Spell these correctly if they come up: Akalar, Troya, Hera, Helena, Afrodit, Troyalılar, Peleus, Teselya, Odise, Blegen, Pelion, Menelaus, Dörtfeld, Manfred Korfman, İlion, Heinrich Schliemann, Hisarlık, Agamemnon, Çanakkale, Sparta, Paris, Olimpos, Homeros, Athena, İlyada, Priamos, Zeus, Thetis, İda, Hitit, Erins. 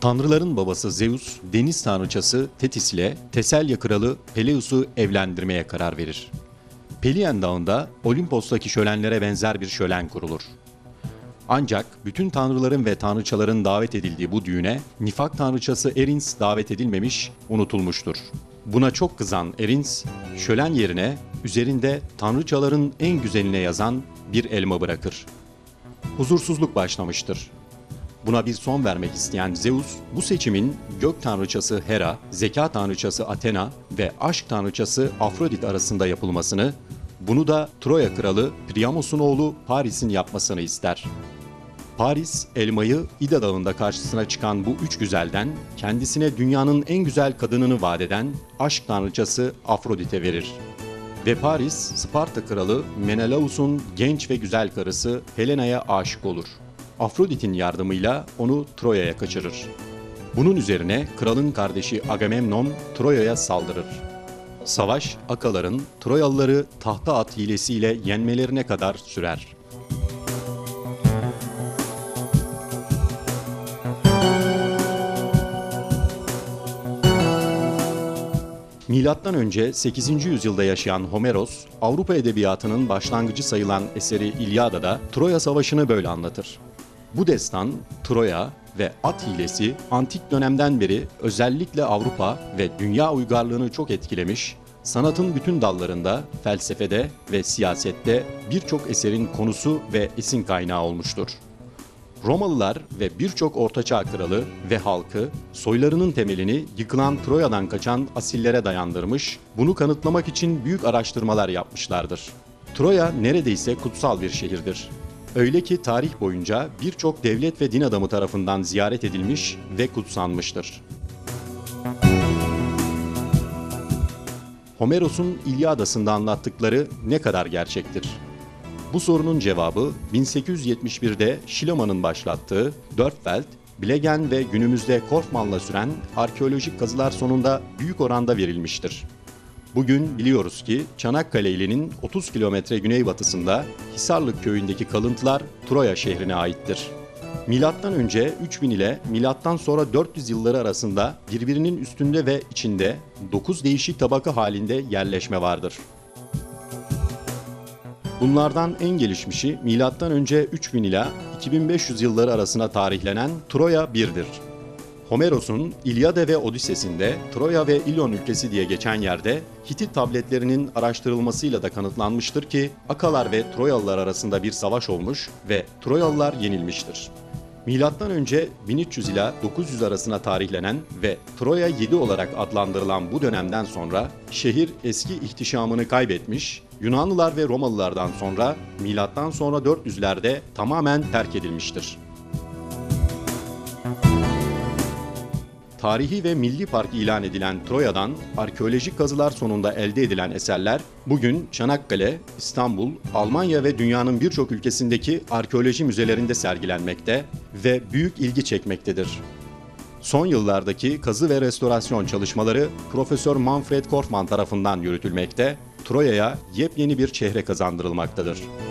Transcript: Tanrıların babası Zeus, deniz tanrıçası Thetis ile Teselya kralı Peleus'u evlendirmeye karar verir. Pelion Dağı'nda Olimpos'taki şölenlere benzer bir şölen kurulur. Ancak bütün tanrıların ve tanrıçaların davet edildiği bu düğüne nifak tanrıçası Erins davet edilmemiş, unutulmuştur. Buna çok kızan Erins, şölen yerine üzerinde tanrıçaların en güzeline yazan bir elma bırakır. Huzursuzluk başlamıştır. Buna bir son vermek isteyen Zeus, bu seçimin gök tanrıçası Hera, zeka tanrıçası Athena ve aşk tanrıçası Afrodit arasında yapılmasını, bunu da Troya kralı Priamos'un oğlu Paris'in yapmasını ister. Paris, elmayı İda Dağı'nda karşısına çıkan bu üç güzelden, kendisine dünyanın en güzel kadınını vaat eden aşk tanrıçası Afrodit'e verir. Ve Paris, Sparta kralı Menelaus'un genç ve güzel karısı Helena'ya aşık olur. Afrodit'in yardımıyla onu Troya'ya kaçırır. Bunun üzerine kralın kardeşi Agamemnon Troya'ya saldırır. Savaş, Akaların Troyalıları tahta at hilesiyle yenmelerine kadar sürer. Milattan önce 8. yüzyılda yaşayan Homeros, Avrupa edebiyatının başlangıcı sayılan eseri İlyada'da Troya Savaşı'nı böyle anlatır. Bu destan, Troya ve at hilesi antik dönemden beri özellikle Avrupa ve dünya uygarlığını çok etkilemiş, sanatın bütün dallarında, felsefede ve siyasette birçok eserin konusu ve esin kaynağı olmuştur. Romalılar ve birçok ortaçağ kralı ve halkı soylarının temelini yıkılan Troya'dan kaçan asillere dayandırmış, bunu kanıtlamak için büyük araştırmalar yapmışlardır. Troya neredeyse kutsal bir şehirdir. Öyle ki tarih boyunca birçok devlet ve din adamı tarafından ziyaret edilmiş ve kutsanmıştır. Homeros'un İlyada'sında anlattıkları ne kadar gerçektir? Bu sorunun cevabı 1871'de Schliemann'ın başlattığı Dörtfeld, Blegen ve günümüzde Korfman'la süren arkeolojik kazılar sonunda büyük oranda verilmiştir. Bugün biliyoruz ki Çanakkale ilinin 30 kilometre güneybatısında Hisarlık köyündeki kalıntılar Troya şehrine aittir. Milattan önce 3000 ile milattan sonra 400 yılları arasında birbirinin üstünde ve içinde 9 değişik tabaka halinde yerleşme vardır. Bunlardan en gelişmişi milattan önce 3000 ile 2500 yılları arasına tarihlenen Troya 1'dir. Homeros'un İlyada ve Odisesinde Troya ve İlion ülkesi diye geçen yerde Hitit tabletlerinin araştırılmasıyla da kanıtlanmıştır ki Akalar ve Troyalılar arasında bir savaş olmuş ve Troyalılar yenilmiştir. Milattan önce 1300 ila 900 arasına tarihlenen ve Troya 7 olarak adlandırılan bu dönemden sonra şehir eski ihtişamını kaybetmiş, Yunanlılar ve Romalılardan sonra milattan sonra 400'lerde tamamen terk edilmiştir. Tarihi ve milli park ilan edilen Troya'dan arkeolojik kazılar sonunda elde edilen eserler bugün Çanakkale, İstanbul, Almanya ve dünyanın birçok ülkesindeki arkeoloji müzelerinde sergilenmekte ve büyük ilgi çekmektedir. Son yıllardaki kazı ve restorasyon çalışmaları Profesör Manfred Korfman tarafından yürütülmekte, Troya'ya yepyeni bir çehre kazandırılmaktadır.